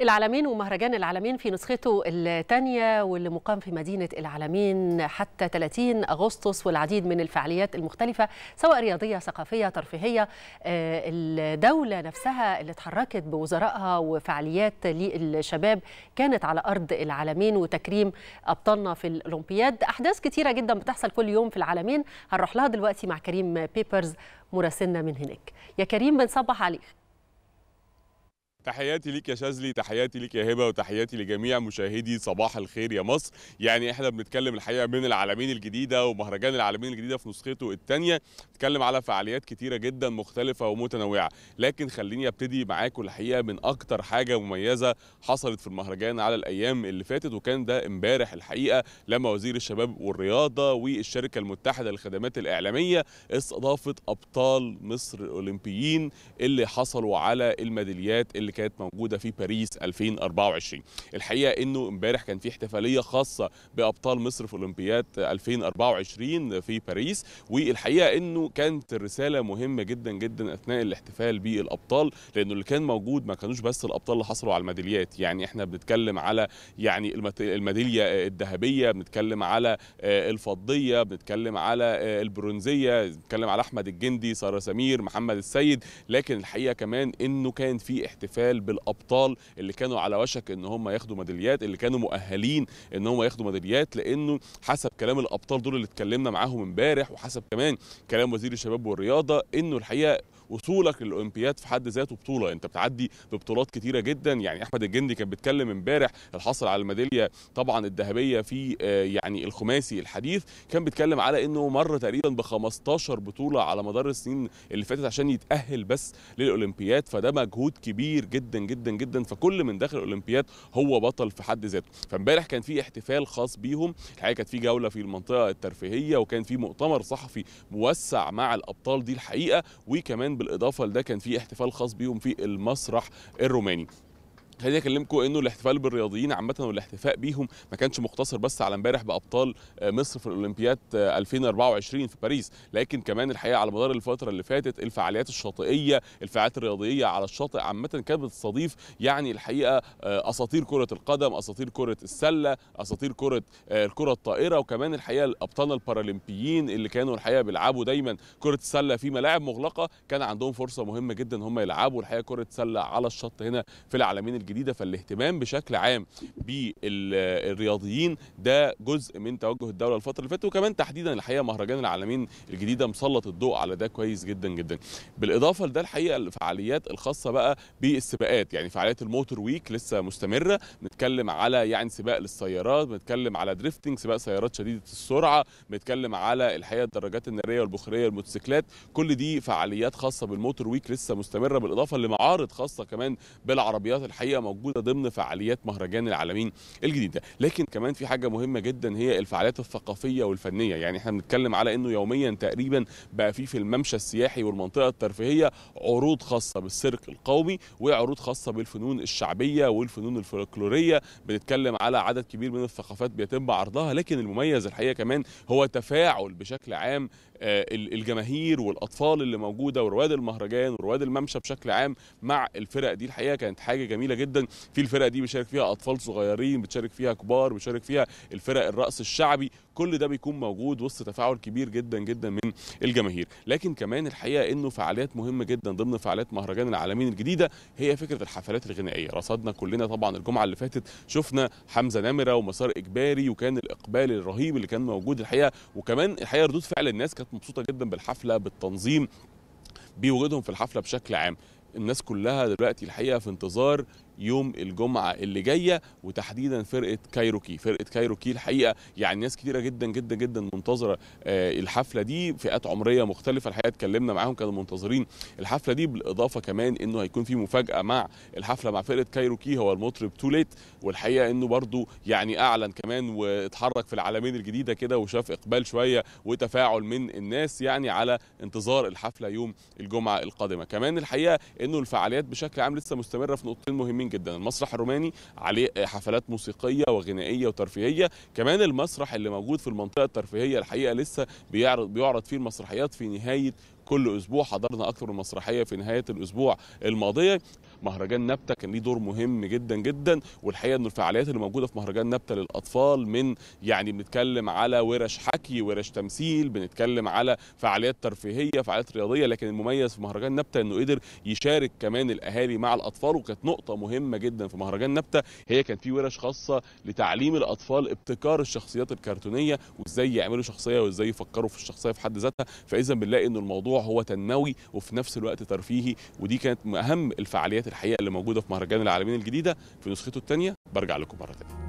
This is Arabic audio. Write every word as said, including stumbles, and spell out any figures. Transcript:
العلمين ومهرجان العلمين في نسخته الثانية واللي مقام في مدينة العلمين حتى ثلاثين أغسطس، والعديد من الفعاليات المختلفة سواء رياضية ثقافية ترفيهية. الدولة نفسها اللي اتحركت بوزرائها وفعاليات للشباب كانت على أرض العلمين، وتكريم أبطالنا في الأولمبياد. أحداث كتيرة جدا بتحصل كل يوم في العلمين، هنروح لها دلوقتي مع كريم بيبرز مراسلنا من هناك. يا كريم بنصبح عليك. تحياتي ليك يا شاذلي، تحياتي ليك يا هبه، وتحياتي لجميع مشاهدي صباح الخير يا مصر. يعني احنا بنتكلم الحقيقه من العلمين الجديده ومهرجان العلمين الجديده في نسخته الثانيه، بنتكلم على فعاليات كتيره جدا مختلفه ومتنوعه، لكن خليني ابتدي معاكم الحقيقه من اكتر حاجه مميزه حصلت في المهرجان على الايام اللي فاتت، وكان ده امبارح الحقيقه لما وزير الشباب والرياضه والشركه المتحده للخدمات الاعلاميه استضافت ابطال مصر الاولمبيين اللي حصلوا على الميداليات اللي كانت موجوده في باريس ألفين وأربعة وعشرين. الحقيقه انه امبارح كان في احتفاليه خاصه بابطال مصر في اولمبياد ألفين وأربعة وعشرين في باريس، والحقيقه انه كانت الرساله مهمه جدا جدا اثناء الاحتفال بالابطال، لانه اللي كان موجود ما كانوش بس الابطال اللي حصلوا على الميداليات. يعني احنا بنتكلم على يعني الميداليه الذهبيه، بنتكلم على الفضيه، بنتكلم على البرونزيه، بنتكلم على احمد الجندي، ساره سمير، محمد السيد، لكن الحقيقه كمان انه كان في احتفال احتفال بالابطال اللي كانوا على وشك ان هم ياخدوا ميداليات، اللي كانوا مؤهلين ان هم ياخدوا ميداليات، لانه حسب كلام الابطال دول اللي اتكلمنا معاهم امبارح، وحسب كمان كلام وزير الشباب والرياضه، انه الحقيقه وصولك للاولمبياد في حد ذاته بطوله، انت بتعدي ببطولات كتيره جدا. يعني احمد الجندي كان بيتكلم امبارح اللي حصل على الميداليه طبعا الذهبيه في يعني الخماسي الحديث، كان بيتكلم على انه مر تقريبا ب خمستاشر بطوله على مدار السنين اللي فاتت عشان يتاهل بس للاولمبياد، فده مجهود كبير جدا جدا جدا، فكل من داخل الاولمبياد هو بطل في حد ذاته. فامبارح كان في احتفال خاص بيهم، الحقيقه كانت في جوله في المنطقه الترفيهيه، وكان في مؤتمر صحفي موسع مع الابطال دي الحقيقه، وكمان بالاضافه لده كان في احتفال خاص بيهم في المسرح الروماني. خليني اكلمكم انه الاحتفال بالرياضيين عامه والاحتفاء بيهم ما كانش مقتصر بس على امبارح بابطال مصر في الاولمبياد ألفين وأربعة وعشرين في باريس، لكن كمان الحقيقه على مدار الفتره اللي فاتت الفعاليات الشاطئيه، الفعاليات الرياضيه على الشاطئ عامه كانت بتستضيف يعني الحقيقه اساطير كره القدم، اساطير كره السله، اساطير كره الكره الطائره، وكمان الحقيقه الابطال البارالمبيين اللي كانوا الحقيقه بيلعبوا دايما كره السله في ملاعب مغلقه، كان عندهم فرصه مهمه جدا هم يلعبوا الحقيقه كره سله على الشط هنا في العلمين الجديدة. فالاهتمام بشكل عام بالرياضيين ده جزء من توجه الدولة الفترة اللي فاتت، وكمان تحديدا الحقيقة مهرجان العلمين الجديدة مسلط الضوء على ده كويس جدا جدا. بالإضافة لده الحقيقة الفعاليات الخاصة بقى بالسباقات، يعني فعاليات الموتور ويك لسه مستمرة، بنتكلم على يعني سباق للسيارات، بنتكلم على دريفتنج سباق سيارات شديدة السرعة، بنتكلم على الحقيقة الدراجات النارية والبخارية والموتوسيكلات، كل دي فعاليات خاصة بالموتور ويك لسه مستمرة، بالإضافة لمعارض خاصة كمان بالعربيات الحقيقة موجوده ضمن فعاليات مهرجان العلمين الجديده. لكن كمان في حاجه مهمه جدا هي الفعاليات الثقافيه والفنيه، يعني احنا بنتكلم على انه يوميا تقريبا بقى في في الممشى السياحي والمنطقه الترفيهيه عروض خاصه بالسيرك القومي، وعروض خاصه بالفنون الشعبيه والفنون الفلكلوريه، بنتكلم على عدد كبير من الثقافات بيتم عرضها. لكن المميز الحقيقه كمان هو تفاعل بشكل عام الجماهير والاطفال اللي موجوده ورواد المهرجان ورواد الممشى بشكل عام مع الفرق دي، الحقيقه كانت حاجه جميله جدا. في الفرق دي بيشارك فيها اطفال صغيرين، بتشارك فيها كبار، بيشارك فيها الفرق الرقص الشعبي، كل ده بيكون موجود وسط تفاعل كبير جدا جدا من الجماهير. لكن كمان الحقيقه انه فعاليات مهمه جدا ضمن فعاليات مهرجان العلمين الجديده هي فكره الحفلات الغنائيه. رصدنا كلنا طبعا الجمعه اللي فاتت، شفنا حمزه نامره ومسار اجباري، وكان الاقبال الرهيب اللي كان موجود الحقيقه، وكمان الحقيقه ردود فعل الناس كانت مبسوطه جدا بالحفله، بالتنظيم، بوجودهم في الحفله بشكل عام. الناس كلها دلوقتي الحقيقه في انتظار يوم الجمعه اللي جايه، وتحديدا فرقه كايروكي، فرقه كايروكي الحقيقه يعني ناس كتيره جدا جدا جدا منتظره الحفله دي، فئات عمريه مختلفه الحقيقه اتكلمنا معاهم كانوا منتظرين الحفله دي. بالاضافه كمان انه هيكون في مفاجاه مع الحفله مع فرقه كايروكي، هو المطرب توليت، والحقيقه انه برضو يعني اعلن كمان واتحرك في العلمين الجديده كده، وشاف اقبال شويه وتفاعل من الناس يعني على انتظار الحفله يوم الجمعه القادمه. كمان الحقيقه انه الفعاليات بشكل عام لسه مستمره في نقطتين مهمين جدا، المسرح الروماني عليه حفلات موسيقيه وغنائيه وترفيهيه، كمان المسرح اللي موجود في المنطقه الترفيهيه الحقيقه لسه بيعرض بيعرض فيه المسرحيات في نهايه كل اسبوع. حضرنا اكثر من مسرحيه في نهايه الاسبوع الماضيه. مهرجان نبته كان ليه دور مهم جدا جدا، والحقيقه ان الفعاليات اللي موجوده في مهرجان نبته للاطفال من يعني بنتكلم على ورش حكي، ورش تمثيل، بنتكلم على فعاليات ترفيهيه، فعاليات رياضيه، لكن المميز في مهرجان نبته انه قدر يشارك كمان الاهالي مع الاطفال. وكانت نقطه مهمه جدا في مهرجان نبته هي كان في ورش خاصه لتعليم الاطفال ابتكار الشخصيات الكرتونيه وازاي يعملوا شخصيه وازاي يفكروا في الشخصيه في حد ذاتها. فاذا بنلاقي ان الموضوع هو تنموي وفي نفس الوقت ترفيهي، ودي كانت اهم الفعاليات الحقيقه اللي موجوده في مهرجان العلمين الجديده في نسخته الثانيه. برجع لكم مره ثانيه.